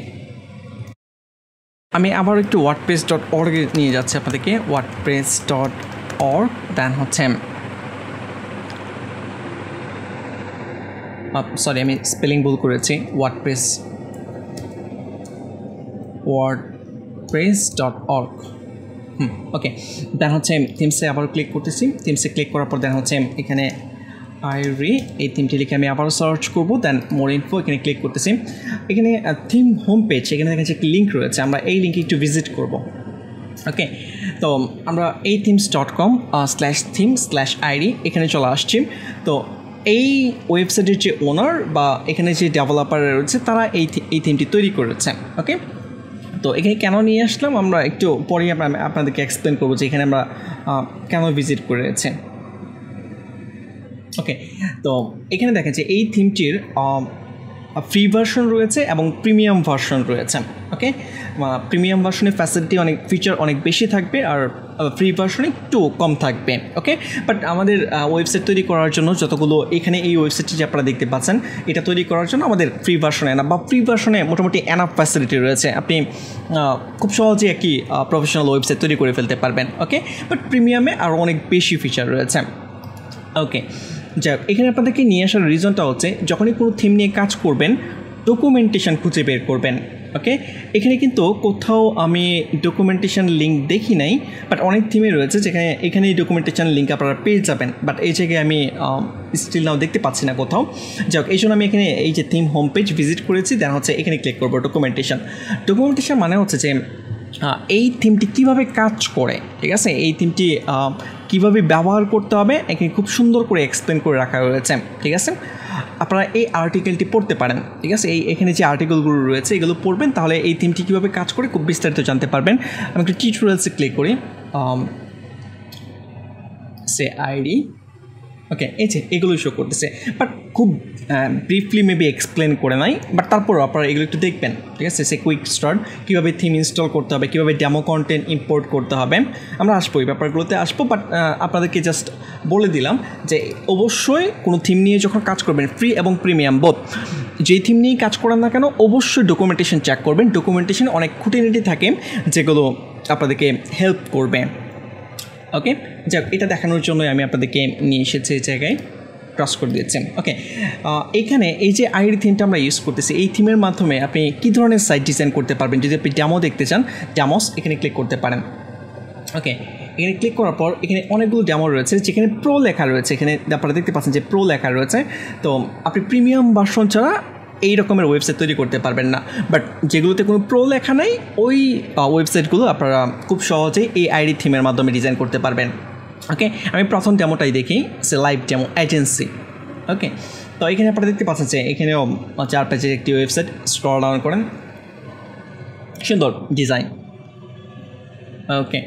আমি আবার একটু ওয়ার্ডপ্রেস ডট অর্গে নিয়ে যাচ্ছি আপনাদেরকে ওয়ার্ডপ্রেস ডট অর্গ দেন হচ্ছে সরি আমি স্পেলিং ভুল করেছি WordPress WordPress dot org hmm okay then হচ্ছে থিমসে আবার ক্লিক করতেছি থিমসে ক্লিক করার পর দেন হচ্ছে এখানে আইরি এই থিমটি লিখে আমি আবারও সার্চ করব দেন মোর ইনফো এখানে ক্লিক করতেছি এখানে থিম হোম পেজ এখানে দেখা যাচ্ছে একটি লিঙ্ক রয়েছে আমরা এই লিঙ্কে একটু ভিজিট করব ওকে তো আমরা এই themes dot com slash theme slash Airi এখানে চলে আসছি তো এই ওয়েবসাইটের যে ওনার বা এখানে যে ডেভেলপার রয়েছে তারা এই এই থিমটি তৈরি করেছে ওকে তো এখানে কেন নিয়ে আসলাম আমরা একটু পরেই আপনাদেরকে এক্সপ্লেন করবো যে এখানে আমরা কেন ভিজিট করেছি ওকে তো এখানে দেখেন যে এই থিমটির ফ্রি ভার্সন রয়েছে এবং প্রিমিয়াম ভার্সন রয়েছে। ওকে, প্রিমিয়াম ভার্সনে ফ্যাসিলিটি অনেক, ফিচার অনেক বেশি থাকবে, আর ফ্রি ভার্সনে একটু কম থাকবে। ওকে, বাট আমাদের ওয়েবসাইট তৈরি করার জন্য যতগুলো এখানে এই ওয়েবসাইটটি যে আপনারা দেখতে পাচ্ছেন, এটা তৈরি করার জন্য আমাদের ফ্রি ভার্সনে এনাফ, বা ফ্রি ভার্সনে মোটামুটি এনাফ ফ্যাসিলিটি রয়েছে। আপনি খুব সহজে একটি প্রফেশনাল ওয়েবসাইট তৈরি করে ফেলতে পারবেন। ওকে, বাট প্রিমিয়ামে আরও অনেক বেশি ফিচার রয়েছে। ওকে, যাক, এখানে আপনাদেরকে নিয়ে আসার রিজনটা হচ্ছে, যখনই কোনো থিম নিয়ে কাজ করবেন ডকুমেন্টেশান খুঁজে বের করবেন। ওকে, এখানে কিন্তু কোথাও আমি ডকুমেন্টেশান লিঙ্ক দেখি নাই, বাট অনেক থিমে রয়েছে যেখানে এখানেই ডকুমেন্টেশান লিঙ্ক আপনারা পেয়ে যাবেন, বাট এই জায়গায় আমি স্টিল নাও দেখতে পাচ্ছি না কোথাও। যাই হোক, এই জন্য আমি এখানে এই যে থিম হোম পেজ ভিজিট করেছি, দেন হচ্ছে এখানে ক্লিক করবো ডকুমেন্টেশান। ডকুমেন্টেশান মানে হচ্ছে যে এই থিমটি কিভাবে কাজ করে, ঠিক আছে, এই থিমটি কিভাবে ব্যবহার করতে হবে এখানে খুব সুন্দর করে এক্সপ্লেন করে রাখা রয়েছে। ঠিক আছে, আপনারা এই আর্টিকেলটি পড়তে পারেন। ঠিক আছে, এই এখানে যে আর্টিকেলগুলো রয়েছে এগুলো পড়বেন, তাহলে এই থিমটি কীভাবে কাজ করে খুব বিস্তারিত জানতে পারবেন। আমি একটু টিউটোরিয়ালসে ক্লিক করি, সে আইডি। ওকে, এই যে এগুলো শো করতেছে, বাট খুব ব্রিফলি মেবি এক্সপ্লেন করে নাই, বাট তারপরও আপনারা এগুলো একটু দেখবেন। ঠিক আছে, সে কুইক স্টার্ট, কীভাবে থিম ইনস্টল করতে হবে, কীভাবে ডেমো কন্টেন্ট ইম্পোর্ট করতে হবে, আমরা আসবো এই ব্যাপারগুলোতে আসবো। বাট আপনাদেরকে জাস্ট বলে দিলাম যে অবশ্যই কোনো থিম নিয়ে যখন কাজ করবেন, ফ্রি এবং প্রিমিয়াম বোথ, যেই থিম নিয়ে কাজ করেন না কেন, অবশ্যই ডকুমেন্টেশন চেক করবেন। ডকুমেন্টেশন অনেক খুঁটিনাটি থাকে যেগুলো আপনাদেরকে হেল্প করবে। ওকে, যাক, এটা দেখানোর জন্যই আমি আপনাদেরকে নিয়ে এসেছি এই জায়গায়, ক্রস করে দিয়েছি। ওকে, এখানে এই যে আইডি থিমটা আমরা ইউজ করতেছি, এই থিমের মাধ্যমে আপনি কী ধরনের সাইট ডিজাইন করতে পারবেন। যদি আপনি ডেমো দেখতে চান, ডেমোস এখানে ক্লিক করতে পারেন। ওকে, এখানে ক্লিক করার পর এখানে অনেকগুলো ডেমো রয়েছে, যেখানে প্রো লেখা রয়েছে। এখানে আপনারা দেখতে পাচ্ছেন যে প্রো লেখা রয়েছে। তো আপনি প্রিমিয়াম ভার্সন ছাড়া এই রকমের ওয়েবসাইট তৈরি করতে পারবেন না, বাট যেগুলোতে কোনো প্রো লেখা নাই ওই ওয়েবসাইটগুলো আপনারা খুব সহজেই এই আইডি থিমের মাধ্যমে ডিজাইন করতে পারবেন। ওকে, আমি প্রথম ডেমোটাই দেখি, সে লাইভ ডেমো এজেন্সি। ওকে, তো এখানে আপনারা দেখতে পাচ্ছেন যে এখানেও চার পেজের একটি ওয়েবসাইট। স্ক্রল ডাউন করেন, সুন্দর ডিজাইন। ওকে,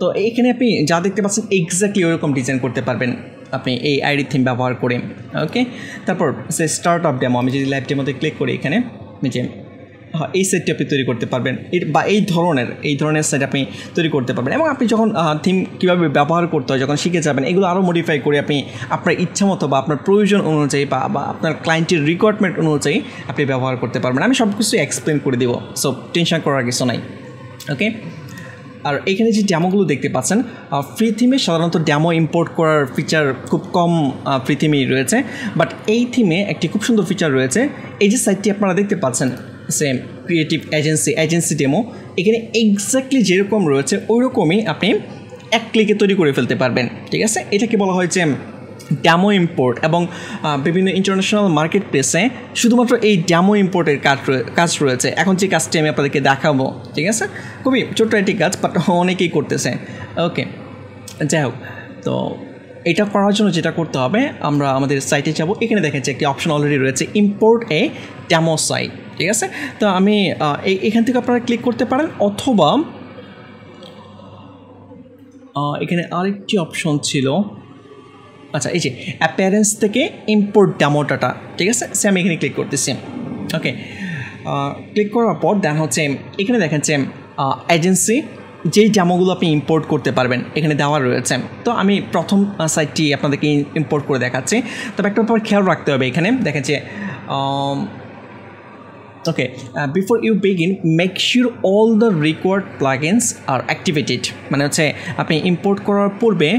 তো এখানে আপনি যা দেখতে পাচ্ছেন এক্স্যাক্টলি ওইরকম ডিজাইন করতে পারবেন আপনি এই আইডি থিম ব্যবহার করে। ওকে, তারপর সে স্টার্ট আপ ডেমো, আমি যদি লাইভ ডেমোতে ক্লিক করি, এখানে যে হ্যাঁ এই সাইটটি আপনি তৈরি করতে পারবেন, বা এই ধরনের এই ধরনের সাইট আপনি তৈরি করতে পারবেন। এবং আপনি যখন থিম কীভাবে ব্যবহার করতে হয় যখন শিখে যাবেন, এগুলো আরও মডিফাই করে আপনি আপনার ইচ্ছা মতো বা আপনার প্রয়োজন অনুযায়ী বা আপনার ক্লায়েন্টের রিকোয়ারমেন্ট অনুযায়ী আপনি ব্যবহার করতে পারবেন। আমি সব কিছু এক্সপ্লেন করে দেবো, সব টেনশন করার কিছু নাই। ওকে, আর এখানে যে ড্যামোগুলো দেখতে পাচ্ছেন, ফ্রি থিমে সাধারণত ড্যামো ইম্পোর্ট করার ফিচার খুব কম ফ্রি থিমেই রয়েছে, বাট এই থিমে একটি খুব সুন্দর ফিচার রয়েছে। এই যে সাইটটি আপনারা দেখতে পাচ্ছেন, same creative agency agency demo, এখানে এক্স্যাক্টলি যেরকম রয়েছে ওইরকমই আপনি এক ক্লিকে তৈরি করে ফেলতে পারবেন। ঠিক আছে, এটাকে বলা হয় যে ড্যামো ইম্পোর্ট, এবং বিভিন্ন ইন্টারন্যাশনাল মার্কেট প্লেসে শুধুমাত্র এই ড্যামো ইম্পোর্টের কাজ কাজ রয়েছে। এখন যে কাজটি আমি আপনাদেরকে দেখাবো, ঠিক আছে, খুবই ছোট্ট একটি কাজ, বাট অনেকেই করতেছে। ওকে, যাই হোক, তো এটা করার জন্য যেটা করতে হবে, আমরা আমাদের সাইটে যাব। এখানে দেখেন যে একটি অপশন অলরেডি রয়েছে, ইম্পোর্ট এ ড্যামো সাইট। ঠিক আছে, তো আমি এখান থেকে আপনারা ক্লিক করতে পারেন, অথবা এখানে আরেকটি অপশন ছিল, আচ্ছা এই যে অ্যাপিয়ারেন্স থেকে ইম্পোর্ট ডেমো ডাটা। ঠিক আছে, সে আমি এখানে ক্লিক করতেছি। ওকে, ক্লিক করার পর দেন হচ্ছে এখানে দেখেন যে এজেন্সি, যেই ডেমোগুলো আপনি ইম্পোর্ট করতে পারবেন এখানে দেওয়া রয়েছে। তো আমি প্রথম সাইটটি আপনাদেরকে ইম্পোর্ট করে দেখাচ্ছি, তবে একটা ব্যাপার খেয়াল রাখতে হবে। এখানে দেখেন যে okay, before you begin make sure all the required plugins are activated, মানে হচ্ছে আপনি ইম্পোর্ট করার পূর্বে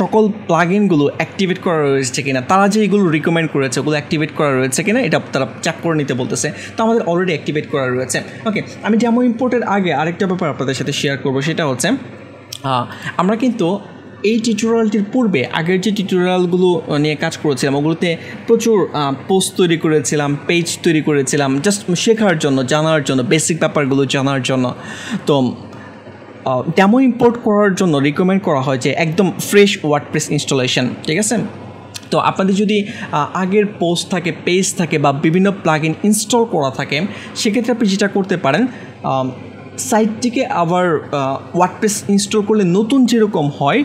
সকল প্লাগইনগুলো অ্যাক্টিভেট করা রয়েছে কিনা, তারা যে এগুলো রিকমেন্ড করেছে ওগুলো অ্যাক্টিভেট করা রয়েছে কিনা এটা তারা চেক করে নিতে বলতেছে। তো আমাদের অলরেডি অ্যাক্টিভেট করা রয়েছে। ওকে, আমি ডেমো ইম্পোর্টের আগে আরেকটা ব্যাপার আপনাদের সাথে শেয়ার করবো, সেটা হচ্ছে আমরা কিন্তু এই টিউটোরিয়ালটির পূর্বে আগের যে টিউটোরিয়ালগুলো নিয়ে কাজ করেছিলাম ওগুলোতে প্রচুর পোস্ট তৈরি করেছিলাম, পেজ তৈরি করেছিলাম, জাস্ট শেখার জন্য, জানার জন্য, বেসিক ব্যাপারগুলো জানার জন্য। তো ডেমো ইম্পোর্ট করার জন্য রিকমেন্ড করা হয় যে একদম ফ্রেশ ওয়ার্ডপ্রেস ইনস্টলেশন। ঠিক আছে, তো আপনাদের যদি আগের পোস্ট থাকে, পেজ থাকে, বা বিভিন্ন প্লাগইন ইনস্টল করা থাকে, সেক্ষেত্রে আপনি যেটা করতে পারেন, সাইটটিকে আবার ওয়ার্ডপ্রেস ইনস্টল করলে নতুন যেরকম হয়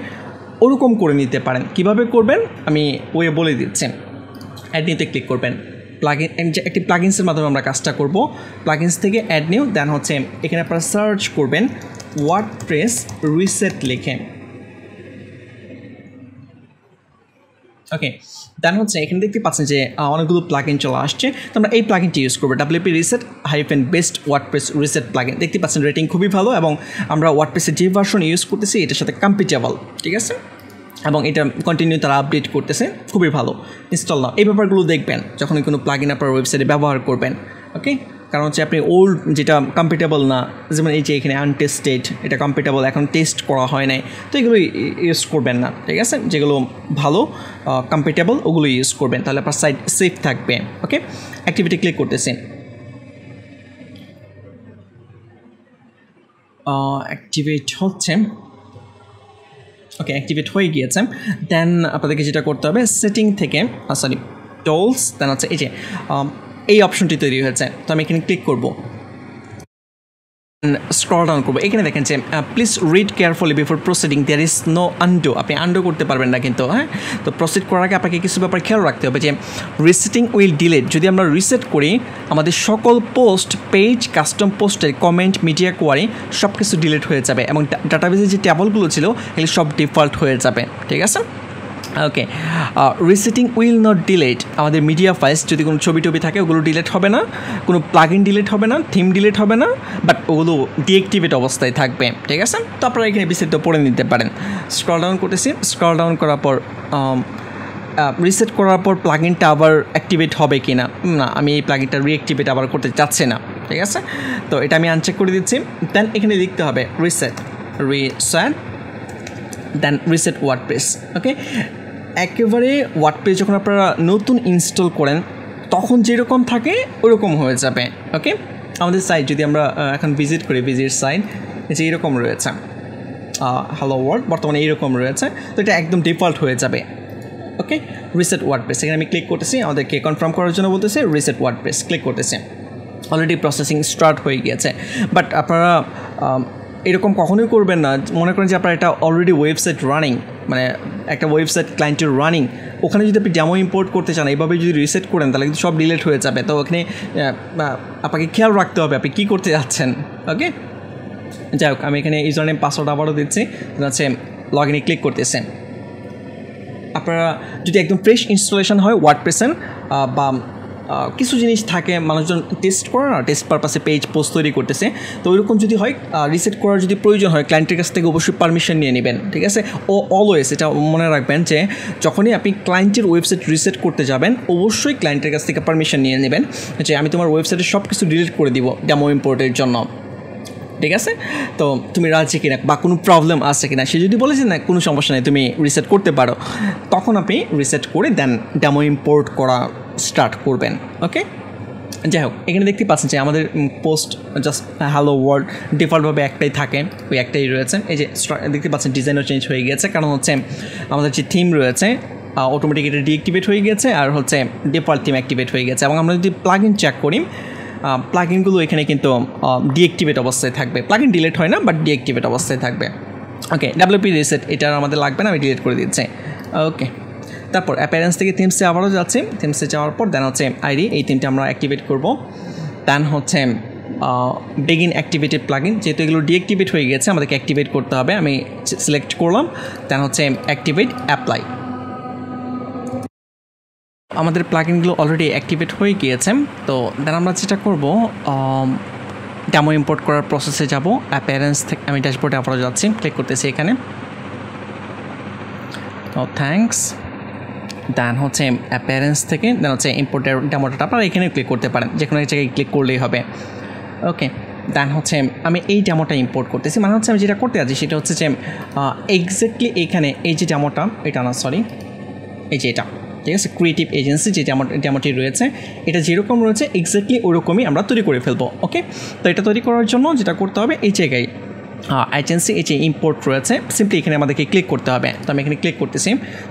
ওরকম করে নিতে পারেন। কিভাবে করবেন আমি ওয়ে বলে দিচ্ছি। অ্যাড নিতে ক্লিক করবেন। প্লাগইন, একটি প্লাগইনসের মাধ্যমে আমরা কাজটা করব। প্লাগইনস থেকে অ্যাড নিউ, দেন হচ্ছে এখানে আপনারা সার্চ করবেন ওয়ার্ডপ্রেস রিসেট লিখে। ওকে, দেন হচ্ছে এখানে দেখতে পাচ্ছেন যে অনেকগুলো প্লাগইন চলে আসছে, তো আমরা এই প্লাগইনটি ইউজ করবো, WP reset hyphen best WordPress reset plugin. দেখতে পাচ্ছেন রেটিং খুবই ভালো এবং আমরা ওয়ার্ডপ্রেসের যে ভার্সন ইউজ করতেছি এটার সাথে কম্পিটেবল, ঠিক আছে, এবং এটা কন্টিনিউ তারা আপডেট করতেছে, খুবই ভালো। ইনস্টল নাও, এই ব্যাপারগুলো দেখবেন যখন কোনো প্লাগইন আপনার ওয়েবসাইটে ব্যবহার করবেন। ওকে, কারণ হচ্ছে আপনি ওল্ড যেটা কম্পিটেবল না, যেমন এই যে এখানে আনটেস্টেড, এটা কম্পিটেবল, এখন টেস্ট করা হয় নাই, তো এগুলো ইউজ করবেন না, ঠিক আছে। যেগুলো ভালো কম্পিটেবল ওগুলো ইউজ করবেন, তাহলে আপনার সাইট সেফ থাকবে। ওকে, অ্যাক্টিভিটি ক্লিক করতেছেন, অ্যাক্টিভেট হচ্ছে। ওকে, অ্যাক্টিভেট হয়ে গিয়েছে। দেন আপনাদেরকে যেটা করতে হবে, সেটিং থেকে সরি টুলস, দেন হচ্ছে এই যে এই অপশনটি তৈরি হয়েছে, তো আমি এখানে ক্লিক করব, স্ক্রল ডাউন করবো। এখানে দেখেন যে please read carefully before proceeding, there is no undo, আপনি আন্ডো করতে পারবেন না কিন্তু, হ্যাঁ। তো প্রসিড করার আগে আপনাকে কিছু ব্যাপার খেয়াল রাখতে হবে, যে রিসেটিং উইল ডিলেট, যদি আমরা রিসেট করি আমাদের সকল পোস্ট, পেজ, কাস্টম পোস্টের কমেন্ট, মিডিয়া কোয়ারি সব কিছু ডিলেট হয়ে যাবে, এবং ডাটাবেজের যে টেবলগুলো ছিল এগুলো সব ডিফল্ট হয়ে যাবে, ঠিক আছে। Okay, resetting will not delete আমাদের মিডিয়া ফাইলস, যদি কোনো ছবি টবি থাকে ওগুলো ডিলেট হবে না, কোনো প্লাগইন ডিলেট হবে না, থিম ডিলেট হবে না, বাট ওগুলো ডিঅ্যাক্টিভেট অবস্থায় থাকবে, ঠিক আছে। তো আপনারা এখানে বিস্তারিত পড়ে নিতে পারেন। স্ক্রল ডাউন করতেছি, স্ক্রল ডাউন করার পর রিসেট করার পর প্লাগইনটা আবার অ্যাক্টিভেট হবে কি না, না আমি এই প্লাগইনটা রিঅ্যাক্টিভেট আবার করতে চাচ্ছি না, ঠিক আছে। তো এটা আমি আনচেক করে দিচ্ছি। দেন এখানে লিখতে হবে reset reset then reset WordPress. Okay, একেবারে ওয়ার্ডপ্রেস যখন আপনারা নতুন ইনস্টল করেন তখন যেরকম থাকে ওরকম হয়ে যাবে। ওকে, আমাদের সাইট যদি আমরা এখন ভিজিট করি, ভিজিট সাইট যে এরকম রয়েছে, হ্যালো ওয়ার্ল্ড বর্তমানে এইরকম রয়েছে, তো এটা একদম ডিফল্ট হয়ে যাবে। ওকে, রিসেট ওয়ার্ডপ্রেস, এখানে আমি ক্লিক করতেছি, আমাদেরকে কনফার্ম করার জন্য বলতেছে রিসেট ওয়ার্ডপ্রেস, ক্লিক করতেছে, অলরেডি প্রসেসিং স্টার্ট হয়ে গিয়েছে। বাট আপনারা এরকম কখনোই করবেন না, মনে করেন যে আপনার এটা অলরেডি ওয়েবসাইট রানিং, মানে একটা ওয়েবসাইট ক্লায়েন্টের রানিং, ওখানে যদি আপনি ডেমো ইম্পোর্ট করতে চান এইভাবে যদি রিসেট করেন তাহলে কিন্তু সব ডিলিট হয়ে যাবে। তো ওখানে আপনাকে খেয়াল রাখতে হবে আপনি কী করতে যাচ্ছেন। ওকে, যাই হোক, আমি এখানে ইউজার নেম পাসওয়ার্ড আবারও দিচ্ছি, হচ্ছে লগ ইনে ক্লিক করতেছেন। আপনারা যদি একদম ফ্রেশ ইনস্টলেশন হয় ওয়ার্ডপ্রেসের বা কিছু জিনিস থাকে মানুষজন টেস্ট করে না, টেস্ট পারপাসে পেজ পোস্ট তৈরি করতেছে, তো ওইরকম যদি হয় রিসেট করার যদি প্রয়োজন হয় ক্লায়েন্টের কাছ থেকে অবশ্যই পারমিশন নিয়ে নেবেন, ঠিক আছে। ও অলওয়েজ এটা মনে রাখবেন যে যখনই আপনি ক্লায়েন্টের ওয়েবসাইট রিসেট করতে যাবেন অবশ্যই ক্লায়েন্টের কাছ থেকে পারমিশন নিয়ে নেবেন যে আমি তোমার ওয়েবসাইটে সব কিছু ডিলিট করে দিব ডেমো ইম্পোর্টের জন্য, ঠিক আছে। তো তুমি রাজি কিনা বা কোনো প্রবলেম আছে কিনা, সে যদি বলে যে না কোনো সমস্যা নেই তুমি রিসেট করতে পারো, তখন আপনি রিসেট করে দেন ডেমো ইম্পোর্ট করা স্টার্ট করবেন। ওকে, যাই হোক, এখানে দেখতে পাচ্ছেন যে আমাদের পোস্ট জাস্ট হ্যালো ওয়ার্ল্ড ডিফল্টভাবে একটাই থাকে, ওই একটাই রয়েছে। এই যে দেখতে পাচ্ছেন ডিজাইনও চেঞ্জ হয়ে গেছে, কারণ হচ্ছে আমাদের যে থিম রয়েছে অটোমেটিক এটা ডিঅ্যাক্টিভেট হয়ে গেছে, আর হচ্ছে ডিফল্ট থিম অ্যাক্টিভেট হয়ে গেছে। এবং আমরা যদি প্লাগইন চেক করি, প্লাগইনগুলো এখানে কিন্তু ডিঅ্যাক্টিভেট অবস্থায় থাকবে, প্লাগইন ডিলিট হয় না বাট ডিঅ্যাক্টিভেট অবস্থায় থাকবে। ওকে, ডাব্লিউপি রিসেট এটা আমাদের লাগবে না, আমি ডিলিট করে দিচ্ছি। ওকে, তারপর অ্যাপিয়ারেন্স থেকে থিমসে আবারও যাচ্ছি, থিমসে যাওয়ার পর দেন হচ্ছে আইডি, এই থিমটা আমরা অ্যাক্টিভেট করব। দেন হচ্ছে বেগিন অ্যাক্টিভেটেড প্লাগইন, যেহেতু এগুলো ডিঅ্যাক্টিভেট হয়ে গেছে আমাদেরকে অ্যাক্টিভেট করতে হবে, আমি সিলেক্ট করলাম। দেন হচ্ছে অ্যাক্টিভেট অ্যাপ্লাই, আমাদের প্লাগইনগুলো অলরেডি অ্যাক্টিভেট হয়ে গিয়েছে। তো দেন আমরা যেটা করব, ডেমো ইম্পোর্ট করার প্রসেসে যাব। অ্যাপিয়ারেন্স থেকে আমি ড্যাশবোর্ডে আবারও যাচ্ছি, ক্লিক করতেছি এখানে, ও থ্যাঙ্কস। দেন হচ্ছে অ্যাপিয়ারেন্স থেকে দেন হচ্ছে ইম্পোর্টের ডেমো ডাটা, আপনারা এখানে ক্লিক করতে পারেন, যে কোনো এক জায়গায় ক্লিক করলেই হবে। ওকে, দেন হচ্ছে আমি এই ডেমোটা ইম্পোর্ট করতেছি, মানে হচ্ছে আমি যেটা করতে যাচ্ছি সেটা হচ্ছে যে এক্স্যাক্টলি এখানে এই যে ডেমোটা, এটা না সরি এই যে এটা, ঠিক আছে, ক্রিয়েটিভ এজেন্সি যে ডেমোটি রয়েছে এটা যেরকম রয়েছে এক্স্যাক্টলি ওরকমই আমরা তৈরি করে ফেলবো। ওকে, তো এটা তৈরি করার জন্য যেটা করতে হবে, এই জায়গায় এজেন্সি এই যে ইম্পোর্ট রয়েছে, সিম্পলি এখানে আমাদেরকে ক্লিক করতে হবে। তো আমি এখানে ক্লিক করতেছি,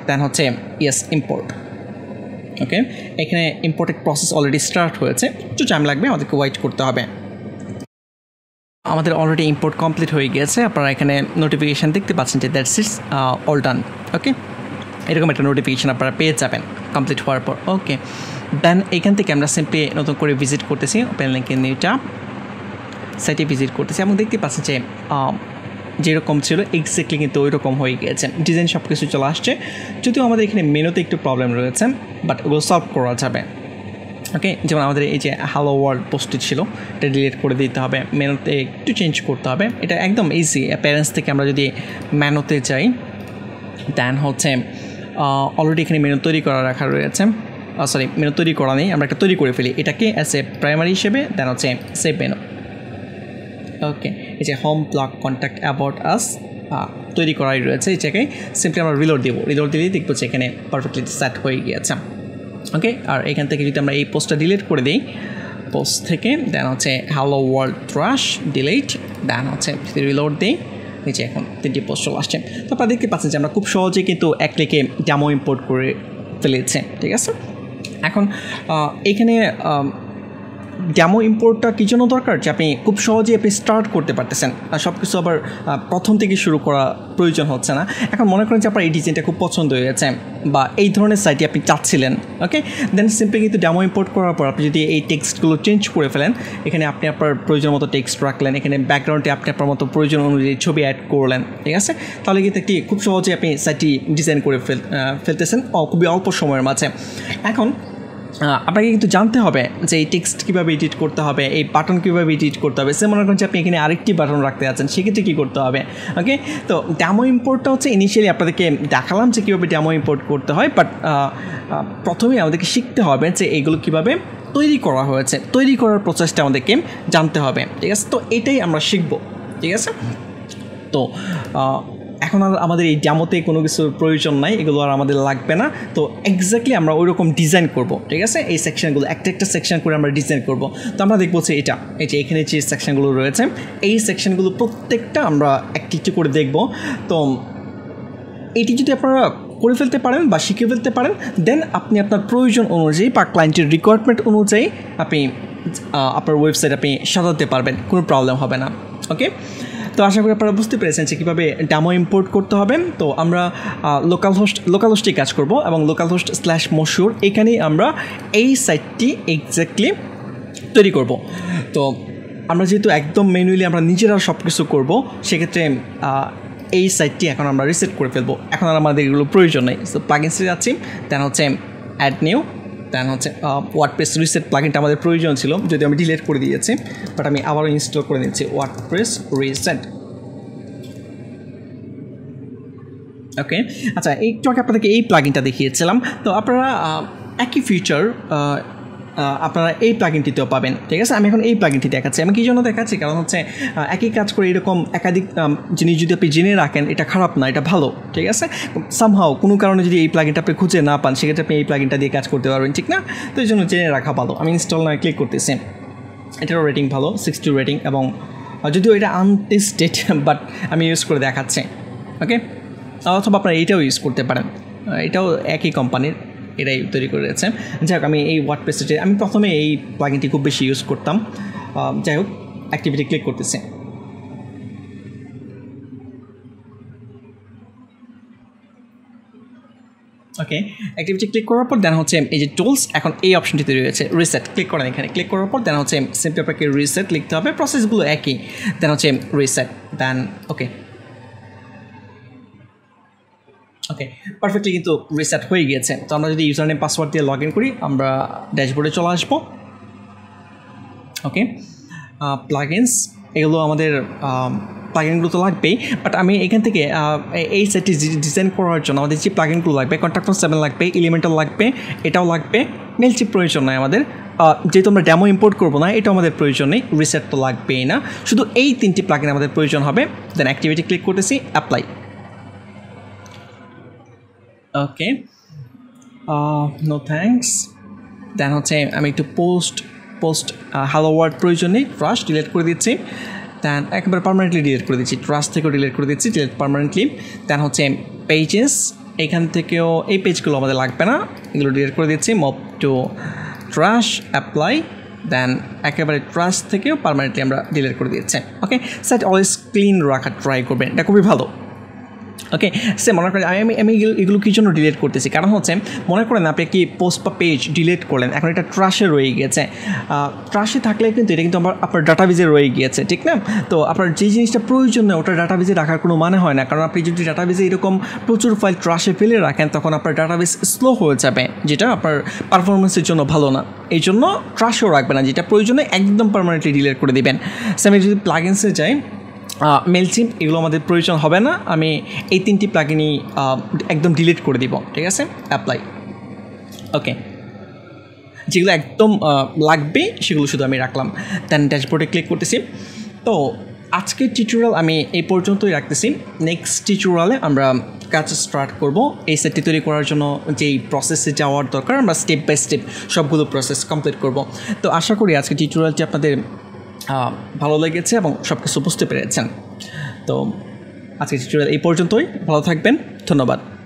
দেন হচ্ছে ইয়েস ইম্পোর্ট। ওকে, এখানে ইম্পোর্টের প্রসেস অলরেডি স্টার্ট হয়েছে, একটু টাইম লাগবে, আমাদেরকে ওয়েট করতে হবে। আমাদের অলরেডি ইম্পোর্ট কমপ্লিট হয়ে গিয়েছে, আপনারা এখানে নোটিফিকেশান দেখতে পাচ্ছেন যে that's it's all done. Okay, এরকম একটা নোটিফিকেশান আপনারা পেয়ে যাবেন কমপ্লিট হওয়ার পর। ওকে, দেন এখান থেকে আমরা সিম্পলি নতুন করে ভিজিট করতেছি, ওপেন লিঙ্কে নিউ ট্যাব সাইটে ভিজিট করতেছি এবং দেখতে পাচ্ছি যে যেরকম ছিল এক্স্যাক্টলি কিন্তু ওই রকম হয়ে গিয়েছে, ডিজাইন সব কিছু চলে আসছে। যদিও আমাদের এখানে মেনুতে একটু প্রবলেম রয়েছে, বাট ওগুলো সলভ করা যাবে। ওকে, যেমন আমাদের এই যে হ্যালো ওয়ার্ল্ড পোস্টটি ছিল, এটা ডিলিট করে দিতে হবে, মেনুতে একটু চেঞ্জ করতে হবে, এটা একদম ইজি। প্যারেন্টস থেকে আমরা যদি মেনুতে যাই, দেন হচ্ছে অলরেডি এখানে মেনু তৈরি করা রাখা রয়েছে, সরি মেনু তৈরি করা নেই, আমরা একটা তৈরি করে ফেলি এটাকে অ্যাজ এ প্রাইমারি হিসেবে, দেন হচ্ছে সেভ মেনু। ওকে, এই যে home blog contact about us তৈরি করাই রয়েছে, এই জায়গায় সিম্পলি আমরা রিলোড দেবো, রিলোড দিলেই দেখবো যে এখানে পারফেক্টলি সেট হয়ে গিয়েছে। ওকে, আর এখান থেকে যদি আমরা এই পোস্টটা ডিলিট করে দিই, পোস্ট থেকে দেন হচ্ছে hello world trash delete, then হচ্ছে রিলোড দিই, এই যে এখন তিনটি পোস্ট চলে আসছে। তো আপনারা দেখতে পাচ্ছেন যে আমরা খুব সহজে কিন্তু এক ক্লিকে ডেমো ইম্পোর্ট করে ফেলেছে। ঠিক আছে, এখন এখানে ডেমো ইম্পোর্টটা কী জন্য দরকার, যে আপনি খুব সহজেই আপনি স্টার্ট করতে পারতেছেন, সব কিছু আবার প্রথম থেকে শুরু করা প্রয়োজন হচ্ছে না। এখন মনে করেন যে আপনার এই ডিজাইনটা খুব পছন্দ হয়েছে বা এই ধরনের সাইটে আপনি চাচ্ছিলেন, ওকে, দেন সিম্পলি কিন্তু ডেমো ইম্পোর্ট করার পর আপনি যদি এই টেক্সটগুলো চেঞ্জ করে ফেলেন, এখানে আপনি আপনার প্রয়োজন মতো টেক্সট রাখলেন, এখানে ব্যাকগ্রাউন্ডে আপনি আপনার মতো প্রয়োজন অনুযায়ী ছবি অ্যাড করলেন, ঠিক আছে, তাহলে কিন্তু একটি খুব সহজে আপনি সাইটটি ডিজাইন করে ফেল ফেলতেছেন খুবই অল্প সময়ের মাঝে। এখন আপনাকে কিন্তু জানতে হবে যে এই টেক্সট কীভাবে এডিট করতে হবে, এই বাটন কীভাবে এডিট করতে হবে। সে মনে করেন যে আপনি এখানে আরেকটি বাটন রাখতে যাচ্ছেন, সেক্ষেত্রে কী করতে হবে। ওকে, তো ডেমো ইম্পোর্টটা হচ্ছে ইনিশিয়ালি আপনাদেরকে দেখালাম যে কীভাবে ডেমো ইম্পোর্ট করতে হয়, বাট প্রথমেই আমাদেরকে শিখতে হবে যে এগুলো কীভাবে তৈরি করা হয়েছে, তৈরি করার প্রসেসটা আমাদেরকে জানতে হবে। ঠিক আছে, তো এটাই আমরা শিখব। ঠিক আছে, তো এখন আর আমাদের এই ডেমোতে কোনো কিছুর প্রয়োজন নাই, এগুলো আর আমাদের লাগবে না। তো এক্স্যাক্টলি আমরা ওই রকম ডিজাইন করব। ঠিক আছে, এই সেকশানগুলো একটা একটা সেকশান করে আমরা ডিজাইন করব। তো আমরা দেখব যে এটা এই যে এখানে যে সেকশানগুলো রয়েছে, এই সেকশানগুলো প্রত্যেকটা আমরা একটু একটু করে দেখব। তো এটি যদি আপনারা করে ফেলতে পারেন বা শিখে ফেলতে পারেন, দেন আপনি আপনার প্রয়োজন অনুযায়ী বা ক্লায়েন্টের রিকোয়ারমেন্ট অনুযায়ী আপনি আপনার ওয়েবসাইট আপনি সাজাতে পারবেন, কোনো প্রবলেম হবে না। ওকে, তো আশা করি আপনারা বুঝতে পেরেছেন যে কীভাবে ডেমো ইম্পোর্ট করতে হবে। তো আমরা লোকাল হোস্ট লোকাল হোস্টে কাজ করব এবং লোকাল হোস্ট স্ল্যাশ মশুর এখানেই আমরা এই সাইটটি এক্স্যাক্টলি তৈরি করব। তো আমরা যেহেতু একদম ম্যানুয়ালি আমরা নিজেরা সব কিছু করবো, সেক্ষেত্রে এই সাইটটি এখন আমরা রিসেট করে ফেলবো, এখন আর আমাদের এগুলো প্রয়োজন নেই। তো প্লাগিনসে যাচ্ছি, দেন হচ্ছে অ্যাড নিউ, দেন হচ্ছে ওয়ার্ডপ্রেস রিসেট প্লাগিনটা আমাদের প্রয়োজন ছিল, যদি আমি ডিলিট করে দিয়েছি, বাট আমি আবারও ইনস্টল করে নিচ্ছি ওয়ার্ডপ্রেস রিসেট। ওকে, আচ্ছা, এই টকে আপনাদেরকে এই প্লাগিনটা দেখিয়েছিলাম, তো আপনারা একই ফিচার আপনারা এই প্লাগিনটিতেও পাবেন। ঠিক আছে, আমি এখন এই প্লাগিনটি দেখাচ্ছি। আমি কী জন্য দেখাচ্ছি, কারণ হচ্ছে একই কাজ করে এরকম একাধিক জিনিস যদি আপনি জেনে রাখেন, এটা খারাপ না, এটা ভালো। ঠিক আছে, সামহাও কোনো কারণে যদি এই প্লাগিনটা আপনি খুঁজে না পান, সেক্ষেত্রে আপনি এই প্লাগিনটা দিয়ে কাজ করতে পারবেন, ঠিক না? তো এই জন্য জেনে রাখা ভালো। আমি ইনস্টল না ক্লিক করতেছি, এটারও রেটিং ভালো, সিক্সটি রেটিং, এবং যদিও এটা আনটেস্টেড বাট আমি ইউজ করে দেখাচ্ছি। ওকে, অথবা আপনারা এটাও ইউজ করতে পারেন, এটাও একই কোম্পানির, এটাই তৈরি করে রয়েছে। যাই হোক, আমি এই ওয়ার্ডপ্রেসে আমি প্রথমে এই প্লাগিনটি খুব বেশি ইউজ করতাম। যাই হোক, অ্যাক্টিভিটি ক্লিক করতেছে। ওকে, অ্যাক্টিভিটি ক্লিক করার পর দেন হচ্ছে এই যে টুলস, এখন এই অপশনটিতে রয়েছে রিসেট, ক্লিক করেন এখানে। ক্লিক করার পর দেন হচ্ছে সিম্পলি আপনাকে রিসেট লিখতে হবে, প্রসেসগুলো একই, দেন হচ্ছে reset, then okay. Okay, perfectly কিন্তু রিসেট হয়ে গিয়েছে। তো আমরা যদি ইউজার নেম পাসওয়ার্ড দিয়ে লগ ইন করি, আমরা ড্যাশবোর্ডে চলে আসবো। ওকে, প্লাগিনস, এগুলো আমাদের প্লাগিনগুলো তো লাগবেই, বাট আমি এখান থেকে এই সেটটি ডিজাইন করার জন্য আমাদের যে প্লাগিনগুলো লাগবে, কন্ট্যাক্ট ফর্ম সেভেন লাগবে, এলিমেন্টাল লাগবে, এটাও লাগবে, মেলচিপ প্রয়োজন নয় আমাদের, যেহেতু আমরা ডেমো ইম্পোর্ট করবো না, এটাও আমাদের প্রয়োজন নেই, রিসেট তো লাগবেই না, শুধু এই তিনটি প্লাগিন আমাদের প্রয়োজন হবে। দেন অ্যাক্টিভিটি ক্লিক করতেছি, apply. Okay, no thanks, then হচ্ছে আমি একটু পোস্ট পোস্ট হ্যালো ওয়ার্ড প্রয়োজন নেই, ট্রাস্ট ডিলিট করে দিচ্ছি, দেন একবার পার্মানেন্টলি ডিলিট করে দিচ্ছি, ট্রাস্ট থেকেও ডিলিট করে দিচ্ছি, ডিলিট পার্মানেন্টলি। দেন হচ্ছে পেজেস, এখান থেকেও এই পেজগুলো আমাদের লাগবে না, এগুলো ডিলিট করে দিচ্ছি, move to trash, apply, then একেবারে ট্রাস্ট থেকেও পার্মানেন্টলি আমরা ডিলিট করে দিচ্ছি। ওকে, সাইট অলওয়েজ ক্লিন রাখার ট্রাই করবেন, এটা খুবই ভালো। Okay, so মনে করেন আমি আমি এগুলো কি জন্য ডিলিট করতেছি কারণ হচ্ছে মনে করেন আপনি কি পোস্ট বা পেজ ডিলিট করলেন এখন এটা ট্র্যাশে রয়ে গেছে ট্র্যাশে থাকলে কিন্তু এটা কিন্তু আমার আপনার ডেটাবেজে রয়ে গিয়েছে ঠিক না তো আপনার যে জিনিসটা প্রয়োজন না ওটা ডেটাবেজে রাখার কোনো মানে হয় না কারণ আপনি যদি ডেটাবেজে এরকম প্রচুর ফাইল ট্র্যাশে ফেলে রাখেন তখন আপনার ডেটাবেজ স্লো হয়ে যাবে যেটা আপনার পারফরম্যান্সের জন্য ভালো না এই জন্য ট্র্যাশেও রাখবেন না যেটা প্রয়োজনে একদম পার্মানেন্টলি ডিলিট করে দিবেন সেম যদি প্লাগইনসে যাই মেলচিম্প এগুলো আমাদের প্রয়োজন হবে না আমি এই তিনটি প্লাগইনই একদম ডিলিট করে দিব ঠিক আছে অ্যাপ্লাই ওকে যেগুলো একদম লাগবে সেগুলো শুধু আমি রাখলাম দেন ড্যাশবোর্ডে ক্লিক করতেছি তো আজকের টিউটোরিয়াল আমি এই পর্যন্তই রাখতেছি নেক্সট টিউটোরিয়ালে আমরা কাজ স্টার্ট করব এই সেটটি তৈরি করার জন্য যেই প্রসেসে যাওয়ার দরকার আমরা স্টেপ বাই স্টেপ সবগুলো প্রসেস কমপ্লিট করব তো আশা করি আজকের টিউটোরিয়ালটি আপনাদের ভালো লেগেছে এবং সব কিছু বুঝতে পেরেছেন তো আজকের টিউটোরিয়াল এই পর্যন্তই ভালো থাকবেন ধন্যবাদ